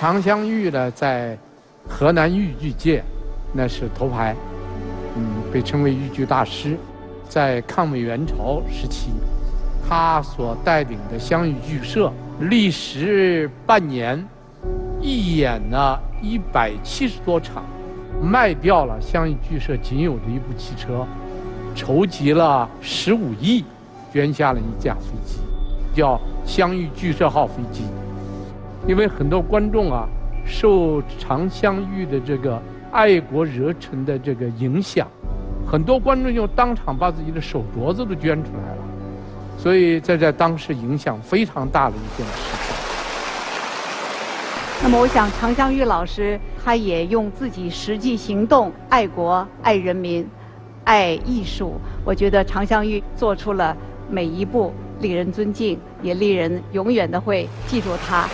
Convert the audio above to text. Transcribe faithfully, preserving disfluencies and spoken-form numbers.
长香玉呢，在河南豫剧界那是头牌，嗯，被称为豫剧大师。在抗美援朝时期，他所带领的湘豫剧社历时半年，一演了一百七十多场，卖掉了湘豫剧社仅有的一部汽车，筹集了十五亿，捐下了一架飞机，叫湘豫剧社号飞机。 因为很多观众啊，受长香玉的这个爱国热忱的这个影响，很多观众就当场把自己的手镯子都捐出来了，所以这在当时影响非常大的一件事情。那么，我想长香玉老师他也用自己实际行动爱国、爱人民、爱艺术。我觉得长香玉做出了每一步令人尊敬，也令人永远的会记住他。